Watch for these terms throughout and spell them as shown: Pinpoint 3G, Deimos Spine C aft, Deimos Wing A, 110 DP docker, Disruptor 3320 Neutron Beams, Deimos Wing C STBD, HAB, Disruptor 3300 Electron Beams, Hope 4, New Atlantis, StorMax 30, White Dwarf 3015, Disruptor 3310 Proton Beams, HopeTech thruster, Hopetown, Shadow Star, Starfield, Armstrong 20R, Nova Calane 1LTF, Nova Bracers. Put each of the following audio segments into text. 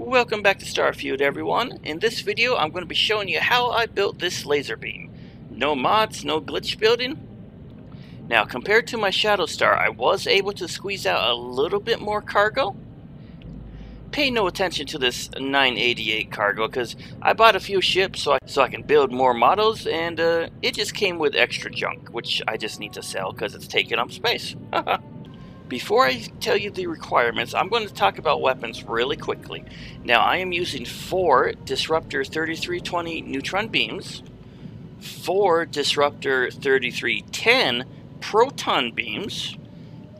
Welcome back to Starfield, everyone. In this video, I'm going to be showing you how I built this laser beam. No mods, no glitch building. Now, compared to my Shadow Star, I was able to squeeze out a little bit more cargo. Pay no attention to this 988 cargo, because I bought a few ships so I can build more models, and it just came with extra junk, which I just need to sell because it's taking up space. Before I tell you the requirements, I'm going to talk about weapons really quickly. Now, I am using 4 Disruptor 3320 Neutron Beams, 4 Disruptor 3310 Proton Beams,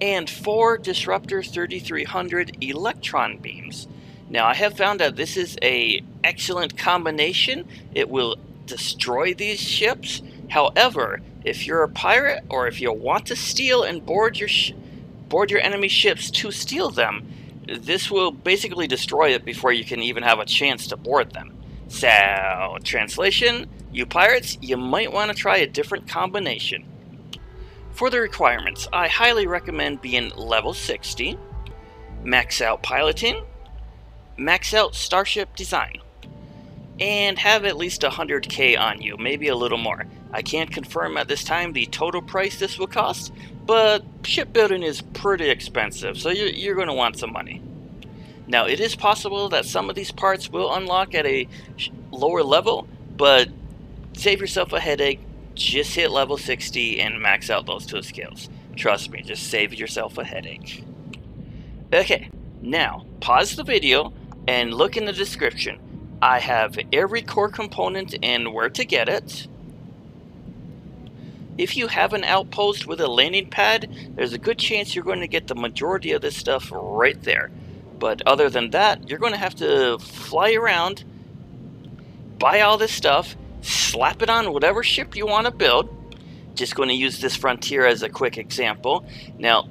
and 4 Disruptor 3300 Electron Beams. Now, I have found that this is an excellent combination. It will destroy these ships. However, if you're a pirate or if you want to steal and board your enemy ships to steal them, this will basically destroy it before you can even have a chance to board them. So, translation, you pirates, you might want to try a different combination. For the requirements, I highly recommend being level 60, max out piloting, max out starship design, and have at least 100k on you, maybe a little more. I can't confirm at this time the total price this will cost, but shipbuilding is pretty expensive, so you're going to want some money. Now, it is possible that some of these parts will unlock at a lower level, but save yourself a headache. Just hit level 60 and max out those two skills. Trust me, just save yourself a headache. Okay, now pause the video and look in the description. I have every core component and where to get it. If you have an outpost with a landing pad, there's a good chance you're going to get the majority of this stuff right there. But other than that, you're going to have to fly around, buy all this stuff, slap it on whatever ship you want to build. Just going to use this Frontier as a quick example. Now,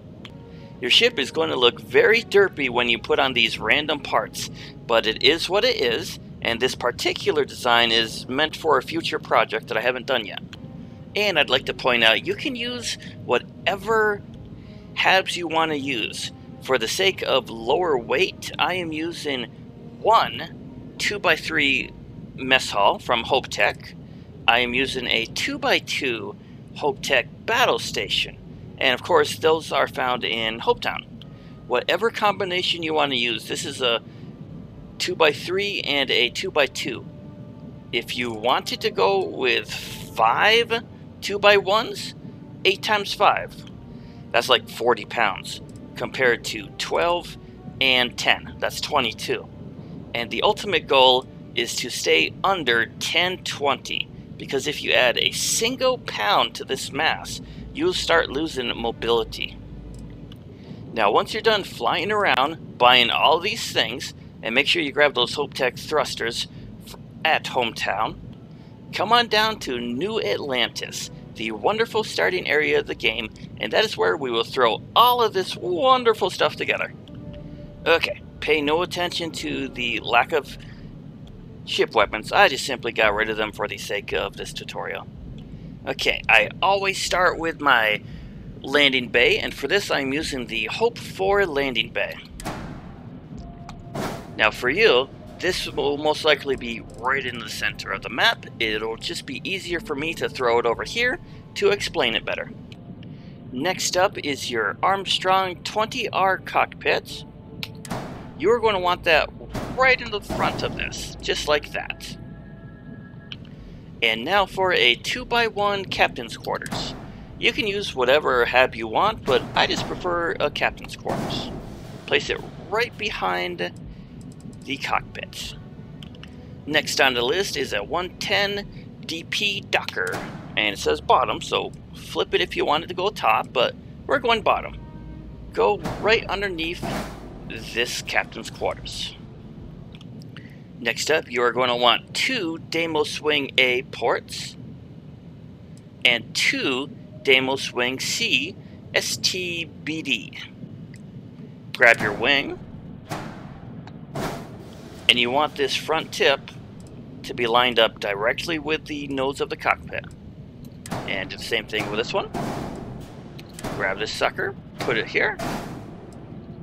your ship is going to look very derpy when you put on these random parts, but it is what it is, and this particular design is meant for a future project that I haven't done yet. And I'd like to point out, you can use whatever HABs you want to use. For the sake of lower weight, I am using one 2x3 mess hall from HopeTech. I am using a 2x2 HopeTech battle station. And of course, those are found in Hopetown. Whatever combination you want to use, this is a 2x3 and a 2x2. If you wanted to go with 5 2x1s, 8 times 5, that's like 40 pounds compared to 12 and 10, that's 22. And the ultimate goal is to stay under 1020, because if you add a single pound to this mass, you'll start losing mobility. Now, once you're done flying around, buying all these things, and make sure you grab those HopeTech thrusters at Hometown, come on down to New Atlantis, the wonderful starting area of the game, and that is where we will throw all of this wonderful stuff together. Okay, pay no attention to the lack of ship weapons. I just simply got rid of them for the sake of this tutorial. Okay, I always start with my landing bay, and for this I'm using the Hope 4 landing bay. Now for you, this will most likely be right in the center of the map. It'll just be easier for me to throw it over here to explain it better. Next up is your Armstrong 20R cockpit. You're going to want that right in the front of this, just like that. And now for a 2x1 captain's quarters. You can use whatever HAB you want, but I just prefer a captain's quarters. Place it right behind the cockpit. Next on the list is a 110 DP docker, and it says bottom, so flip it if you want it to go top, but we're going bottom. Go right underneath this captain's quarters. Next up, you are going to want 2 Deimos Wing A ports and 2 Deimos Wing C STBD. Grab your wing. And you want this front tip to be lined up directly with the nose of the cockpit. And do the same thing with this one. Grab this sucker, put it here,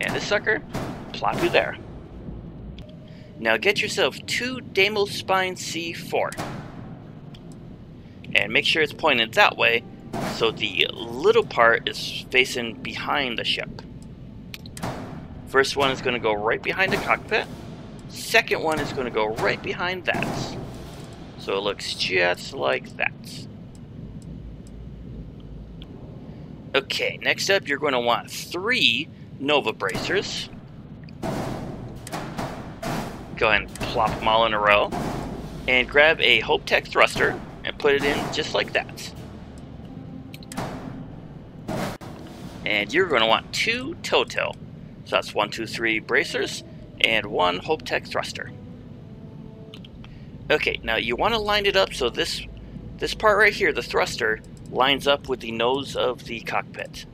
and this sucker, plop you there. Now get yourself 2 Deimos Spine C4. And make sure it's pointed that way so the little part is facing behind the ship. First one is going to go right behind the cockpit. Second one is going to go right behind that. So it looks just like that. Okay, next up you're going to want 3 Nova Bracers. Go ahead and plop them all in a row. And grab a HopeTech thruster and put it in just like that. And you're going to want 2 Toto. So that's 1, 2, 3 bracers and 1 HopeTech thruster. Okay, now you want to line it up so this part right here, the thruster, lines up with the nose of the cockpit,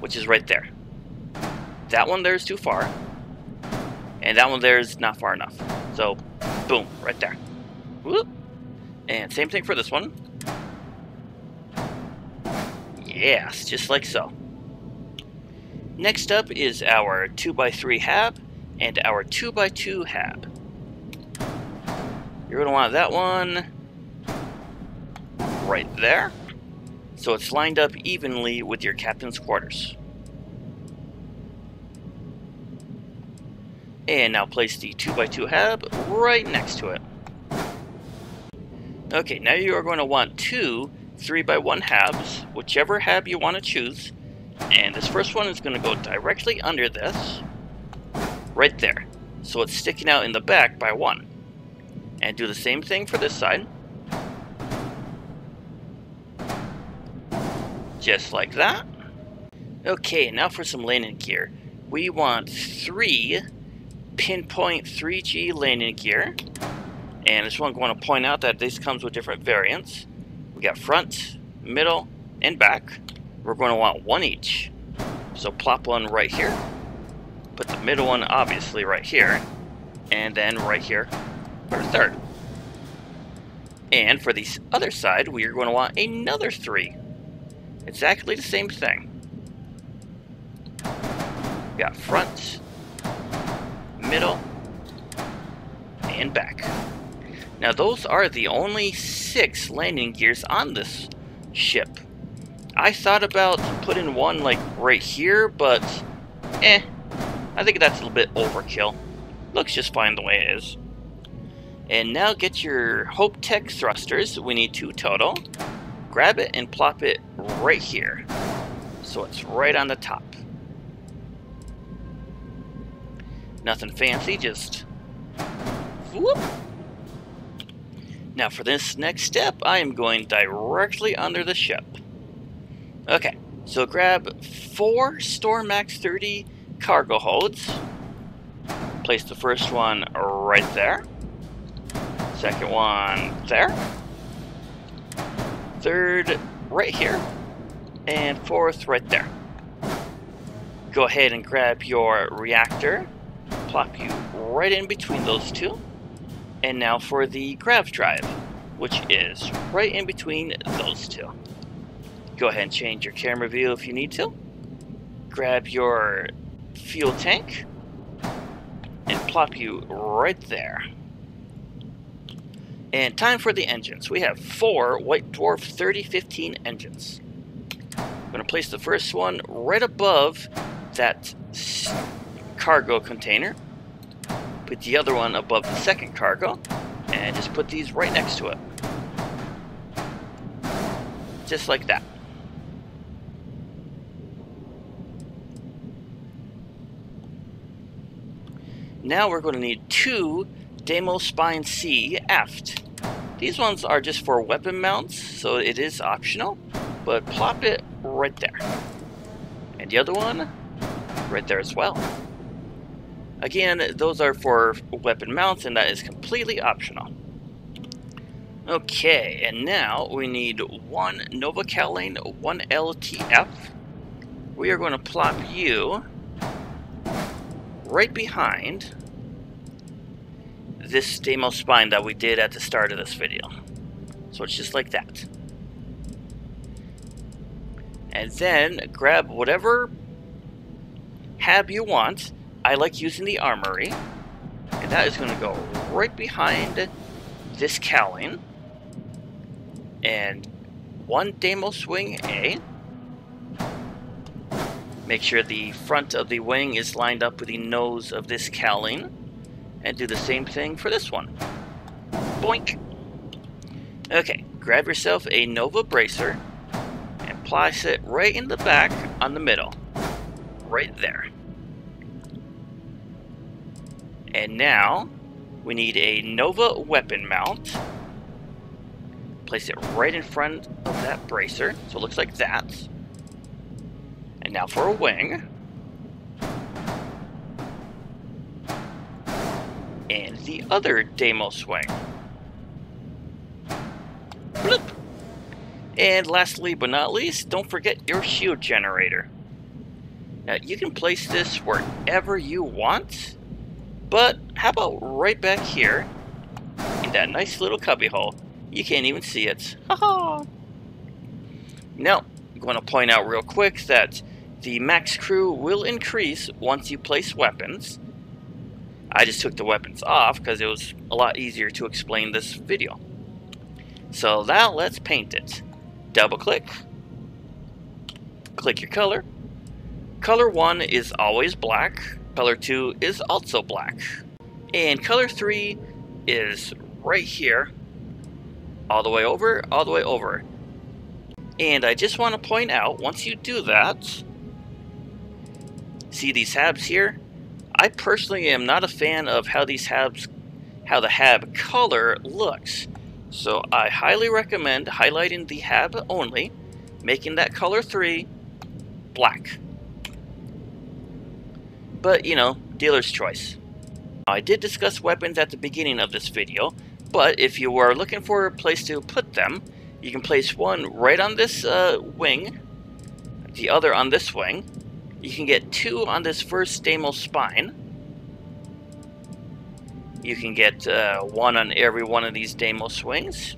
which is right there. That one there is too far, and that one there is not far enough. So, boom, right there. Whoop. And same thing for this one. Yes, just like so. Next up is our 2x3 hab and our 2x2 hab. You're going to want that one right there, so it's lined up evenly with your captain's quarters. And now place the 2x2 hab right next to it. Okay, now you are going to want 2 3x1 habs, whichever hab you want to choose. And this first one is going to go directly under this, right there. So it's sticking out in the back by 1. And do the same thing for this side. Just like that. Okay, now for some landing gear. We want 3 Pinpoint 3G landing gear. And I just want to point out that this comes with different variants. We got front, middle, and back. We're going to want 1 each. So plop one right here. Put the middle one obviously right here. And then right here for a third. And for the other side, we are going to want another 3. Exactly the same thing. We got front, middle, and back. Now those are the only 6 landing gears on this ship. I thought about putting one like right here, but I think that's a little bit overkill. Looks just fine the way it is. And now get your HopeTech thrusters. We need 2 total. Grab it and plop it right here. So it's right on the top. Nothing fancy, just whoop. Now for this next step, I am going directly under the ship. Okay, so grab 4 StorMax 30 cargo holds. Place the first one right there. Second one there. Third right here. And fourth right there. Go ahead and grab your reactor. Plop you right in between those 2. And now for the grav drive, which is right in between those 2. Go ahead and change your camera view if you need to. Grab your fuel tank and plop you right there. And time for the engines. We have 4 White Dwarf 3015 engines. I'm going to place the first one right above that cargo container. Put the other one above the second cargo. And just put these right next to it. Just like that. Now we're going to need 2 Deimos Spine C aft. These ones are just for weapon mounts, so it is optional, but plop it right there. And the other one, right there as well. Again, those are for weapon mounts, and that is completely optional. Okay, and now we need 1 Nova Calane 1LTF. We are going to plop you right behind this Deimos Spine that we did at the start of this video. So it's just like that. And then grab whatever hab you want. I like using the armory, and that is going to go right behind this Calane, and one Deimos Wing A. Make sure the front of the wing is lined up with the nose of this Calane, and do the same thing for this one. Boink! Okay, grab yourself a Nova Bracer, and place it right in the back on the middle. Right there. And now, we need a Nova weapon mount. Place it right in front of that bracer, so it looks like that. And now for a wing. And the other Deimos wing. Bloop! And lastly but not least, don't forget your shield generator. Now you can place this wherever you want, but how about right back here in that nice little cubbyhole? You can't even see it. Haha! Now, I'm going to point out real quick that the max crew will increase once you place weapons. I just took the weapons off because it was a lot easier to explain this video. So now let's paint it. Double click. Click your color. Color 1 is always black. Color 2 is also black. And color 3 is right here. All the way over, all the way over. And I just want to point out, once you do that, see these HABs here? I personally am not a fan of how these HABs, how the HAB color looks. So I highly recommend highlighting the HAB only, making that color 3 black. But, you know, dealer's choice. I did discuss weapons at the beginning of this video, but if you were looking for a place to put them, you can place one right on this wing, the other on this wing. You can get two on this first Deimos spine. You can get one on every one of these Deimos wings.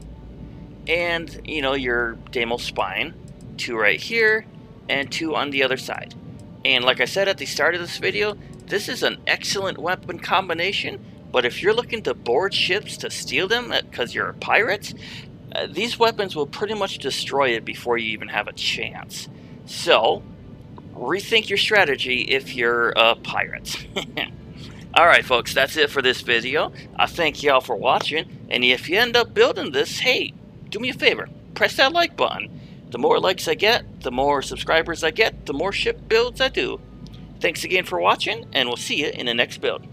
And, you know, your Deimos spine. Two right here, and two on the other side. And like I said at the start of this video, this is an excellent weapon combination. But if you're looking to board ships to steal them because you're a pirate, these weapons will pretty much destroy it before you even have a chance. So, rethink your strategy if you're a pirate. Alright folks, that's it for this video. I thank y'all for watching, and if you end up building this, hey, do me a favor, press that like button. The more likes I get, the more subscribers I get, the more ship builds I do. Thanks again for watching, and we'll see you in the next build.